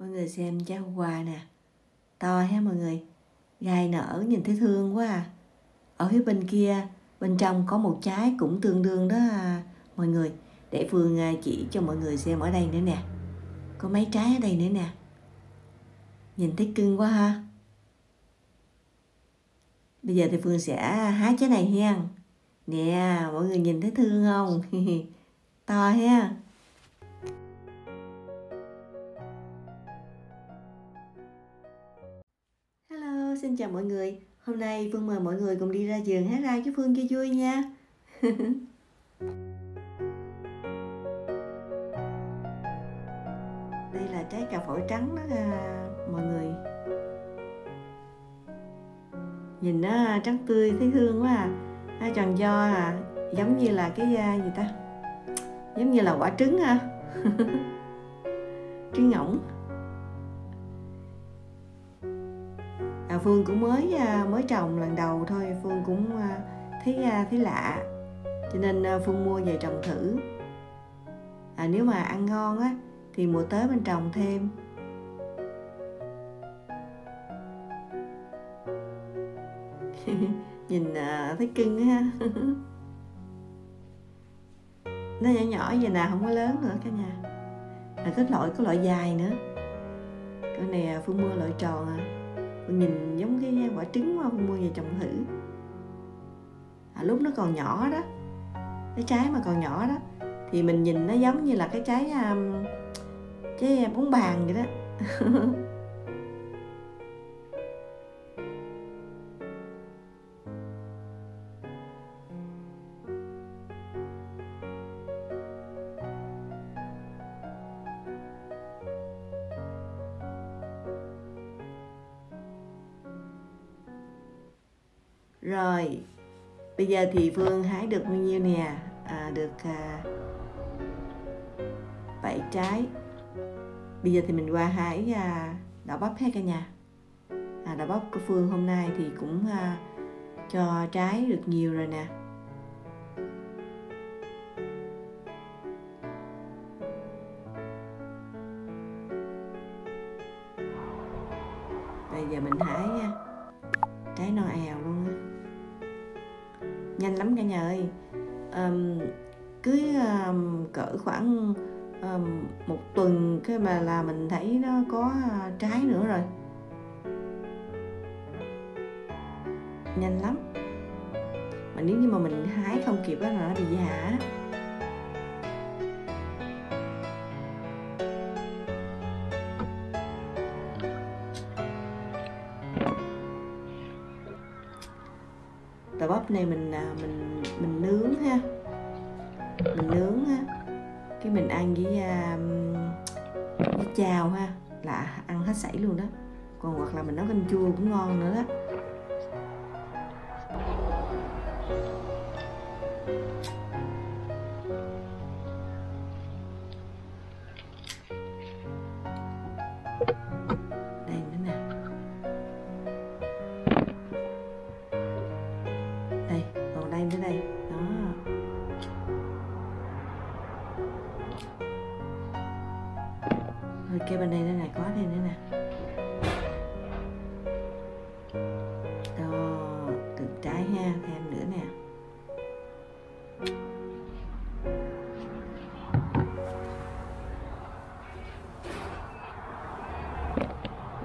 Mọi người xem trái hoa nè, to ha mọi người, gai nở nhìn thấy thương quá à. Ở phía bên kia, bên trong có một trái cũng tương đương đó à, mọi người. Để Phương chỉ cho mọi người xem ở đây nữa nè. Có mấy trái ở đây nữa nè. Nhìn thấy cưng quá ha. Bây giờ thì Phương sẽ hái trái này hen. Nè, mọi người nhìn thấy thương không? To ha. Hello, xin chào mọi người. Hôm nay Phương mời mọi người cùng đi ra vườn hái rau với Phương cho vui nha. Đây là trái cà phổi trắng đó mọi người. Nhìn nó trắng tươi thấy thương quá à. Nó tròn do à, giống như là cái gì ta, giống như là quả trứng ha. Trứng ngỗng. À, Phương cũng mới trồng lần đầu thôi, Phương cũng thấy lạ cho nên Phương mua về trồng thử. À, nếu mà ăn ngon á thì mùa tới mình trồng thêm. Nhìn thấy cưng ha. Nó nhỏ nhỏ vậy nè, không có lớn nữa cả nhà. À, có loại dài nữa. Con này Phương mua loại tròn à. Nhìn giống cái quả trứng mà Phương mua về trồng thử. À, lúc nó còn nhỏ đó, cái trái mà còn nhỏ đó thì mình nhìn nó giống như là cái trái bóng bàn vậy đó. Rồi, bây giờ thì Phương hái được bao nhiêu nè? Được 7 trái. Bây giờ thì mình qua hái đậu bắp hết cả nhà. Đậu bắp của Phương hôm nay thì cũng cho trái được nhiều rồi nè. Bây giờ mình hái nha, trái non ào luôn á. Nhanh lắm cả nhà ơi. Cứ cỡ khoảng một tuần cái mà là mình thấy nó có trái nữa rồi. Nhanh lắm. Mà nếu như mà mình hái không kịp á là nó bị già. Đậu bắp này mình nướng ha, mình nướng ha, cái mình ăn với chao ha, là ăn hết sảy luôn đó. Còn hoặc là mình nấu canh chua cũng ngon nữa đó. Rồi bên đây này có thêm nữa nè. Đó, cực trái ha, thêm nữa nè.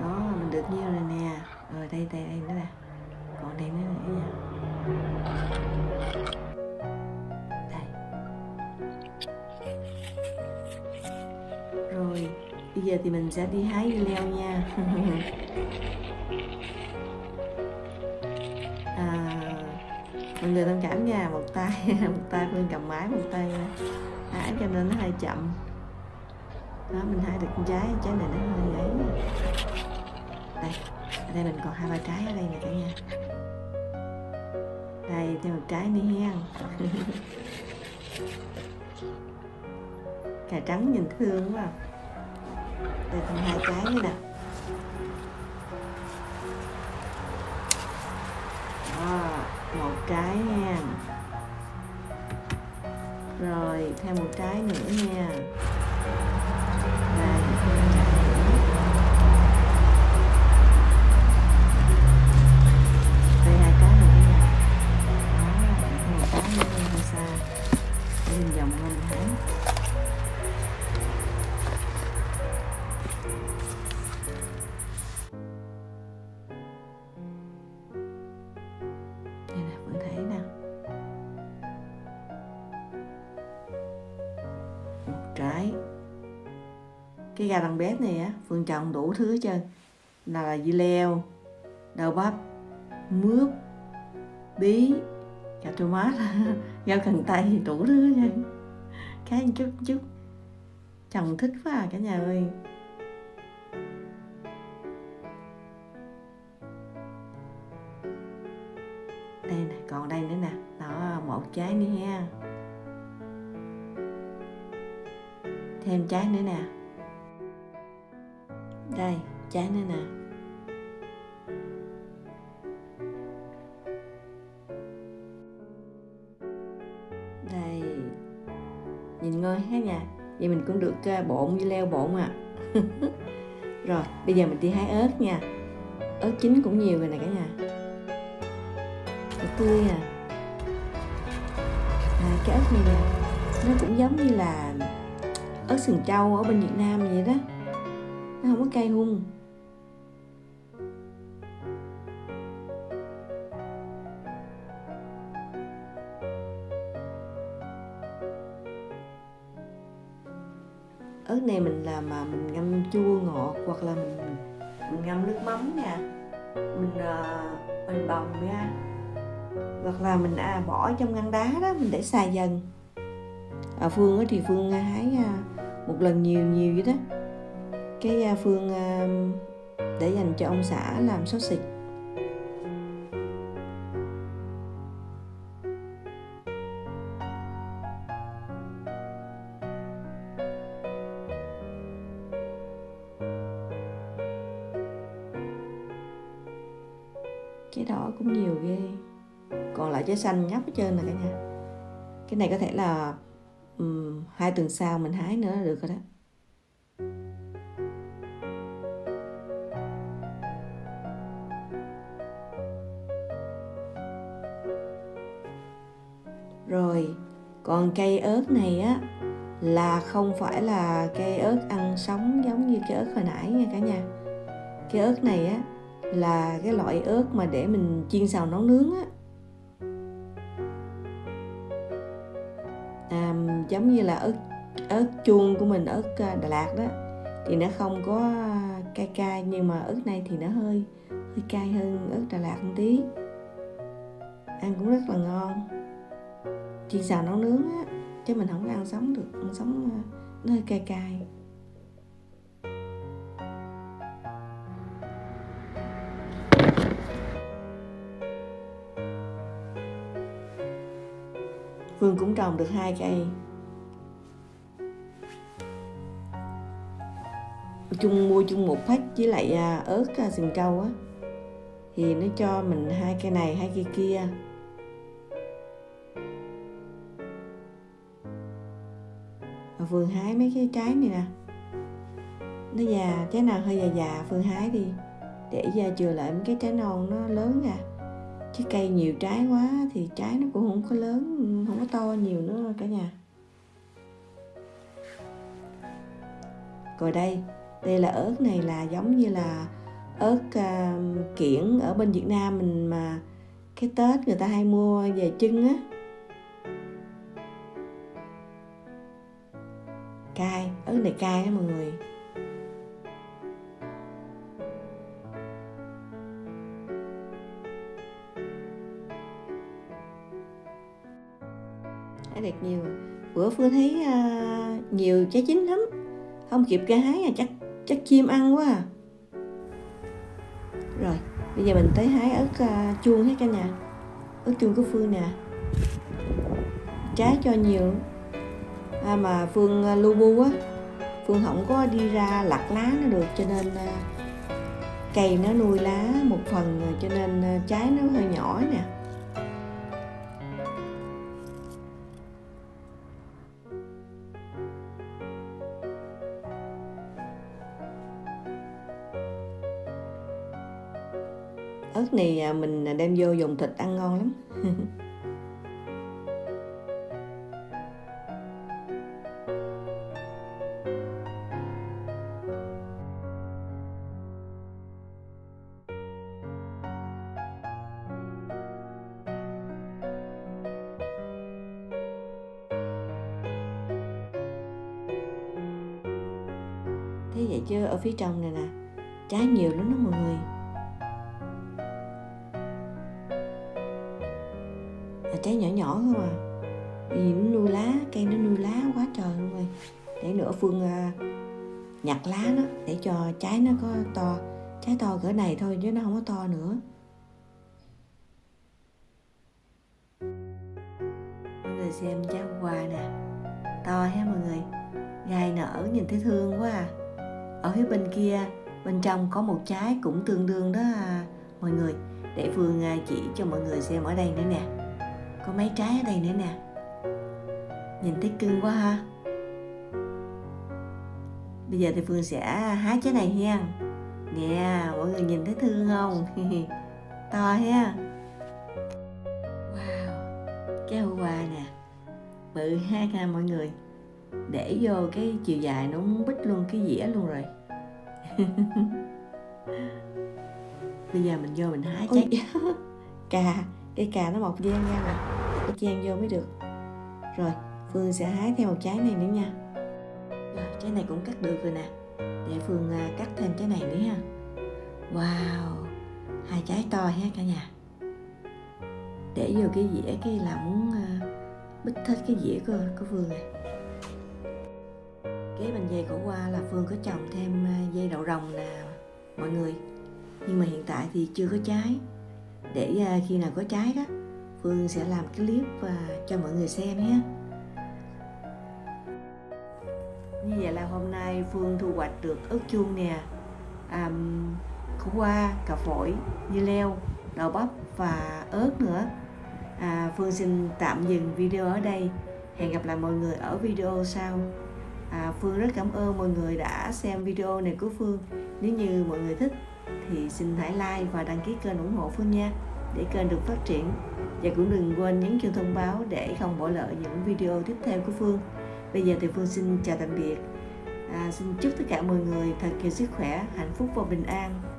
Đó, mình được nhiêu rồi nè. Rồi đây nữa nè. Còn đây nữa nè nha. Đây. Rồi bây giờ thì mình sẽ đi hái leo nha. Mọi người thông cảm nha, một tay Phương cầm máy, một tay hái cho nên nó hơi chậm. Đó, mình hái được con trái này nó hơi ấy. Đây, ở đây mình còn 2-3 trái ở đây nè cả nhà. Đây, thêm một trái nữa hen. Cà trắng nhìn thương quá à. Đây còn 2 trái nữa nè. Đó, 1 trái nha. Rồi thêm 1 trái nữa nha. Và thêm 1 trái nữa. Cái gà bằng bếp này á, Phương trồng đủ thứ hết trơn. Nào là dưa leo, đậu bắp, mướp, bí, gà tomat, rau cần tây, đủ thứ hết trơn. Cái chút chồng thích quá à cả nhà ơi. Đây nè, còn đây nữa nè, đó một trái nữa ha, thêm trái nữa nè, đây trái nữa nè. Đây nhìn ngơi hết nha. Vậy mình cũng được bộn dưa leo bộn à. Rồi bây giờ mình đi hái ớt nha. Ớt chín cũng nhiều rồi nè cả nhà, tươi à. Cái ớt này nè, nó cũng giống như là ớt sừng trâu ở bên Việt Nam vậy đó, nó không có cay hung. Ớt này mình làm mà mình ngâm chua ngọt, hoặc là mình ngâm nước mắm nè, mình bồng ra, hoặc là mình bỏ trong ngăn đá đó, mình để xài dần. Ở Phương đó thì Phương hái một lần nhiều vậy đó. Cái Phương để dành cho ông xã làm sausage. Cái đỏ cũng nhiều ghê, còn lại trái xanh nhóc hết trơn nè cả nhà. Cái này có thể là 2 tuần sau mình hái nữa là được rồi đó. Rồi còn cây ớt này á là không phải là cây ớt ăn sống giống như cái ớt hồi nãy nha cả nhà. Cái ớt này á là cái loại ớt mà để mình chiên xào nấu nướng á. Giống như là ớt chuông của mình, ớt Đà Lạt đó, thì nó không có cay, nhưng mà ớt này thì nó hơi cay hơn ớt Đà Lạt một tí. Ăn cũng rất là ngon, chiên xào nấu nướng á, chứ mình không có ăn sống được. Ăn sống nó hơi cay. Phương cũng trồng được 2 cây. Mua chung một pack với lại ớt sừng trâu á, thì nó cho mình 2 cây này, 2 cây kia. Và Phương hái mấy cái trái này nè, nó già, trái nào hơi già Phương hái đi để chừa lại mấy cái trái non nó lớn nha. Chứ cây nhiều trái quá thì trái nó cũng không có lớn, không có to nhiều nữa cả nhà. Còn đây là ớt này là giống như là ớt kiểng ở bên Việt Nam mình, mà cái Tết người ta hay mua về chưng á. Cay, ớt này cay đó mọi người. Đẹp nhiều. Bữa Phương thấy nhiều trái chín lắm, không kịp ra hái à, chắc chim ăn quá à. Rồi bây giờ mình tới hái ớt chuông hết cả nhà. Ớt chuông của Phương nè, trái cho nhiều mà Phương lu bu á, Phương không có đi ra lặt lá nó được, cho nên cây nó nuôi lá một phần, cho nên trái nó hơi nhỏ nè. Ớt này mình đem vô dùng thịt ăn ngon lắm. Thế vậy chứ ở phía trong này nè, trái nhiều lắm đó mọi người. Trái nhỏ nhỏ không à, vì nó nuôi lá, cây nó nuôi lá quá trời luôn rồi. Để nữa Phương nhặt lá nó để cho trái nó có to, trái to cỡ này thôi chứ nó không có to nữa. Mọi người xem trái hôm qua nè, to ha mọi người, gai nở nhìn thấy thương quá à. Ở phía bên kia, bên trong có một trái cũng tương đương đó à, mọi người. Để Phương chỉ cho mọi người xem ở đây nữa nè, có mấy trái ở đây nữa nè, nhìn thấy cưng quá ha. Bây giờ thì Phương sẽ hái trái này ha. Nè mọi người nhìn thấy thương không? To ha. Wow, trái hoa quả nè, bự ha ha mọi người. Để vô cái chiều dài nó muốn bít luôn cái dĩa luôn rồi. Bây giờ mình vô mình hái trái. Ôi, cà, cây cà nó mọc gian ra nè, nó gian vô mới được. Rồi Phương sẽ hái theo một trái này nữa nha. À, trái này cũng cắt được rồi nè, để Phương cắt thêm trái này nữa ha. Wow, hai trái to ha cả nhà. Để vô cái dĩa cái là muốn bích hết cái dĩa của Phương này. Kế bên dây cổ qua là Phương có trồng thêm dây đậu rồng nè mọi người, nhưng mà hiện tại thì chưa có trái. Để khi nào có trái đó Phương sẽ làm cái clip cho mọi người xem nhé. Như vậy là hôm nay Phương thu hoạch được ớt chuông nè, khổ qua, cà phổi, dưa leo, đậu bắp và ớt nữa. Phương xin tạm dừng video ở đây. Hẹn gặp lại mọi người ở video sau. Phương rất cảm ơn mọi người đã xem video này của Phương. Nếu như mọi người thích thì xin hãy like và đăng ký kênh ủng hộ Phương nha, để kênh được phát triển. Và cũng đừng quên nhấn chuông thông báo để không bỏ lỡ những video tiếp theo của Phương. Bây giờ thì Phương xin chào tạm biệt. Xin chúc tất cả mọi người thật nhiều sức khỏe, hạnh phúc và bình an.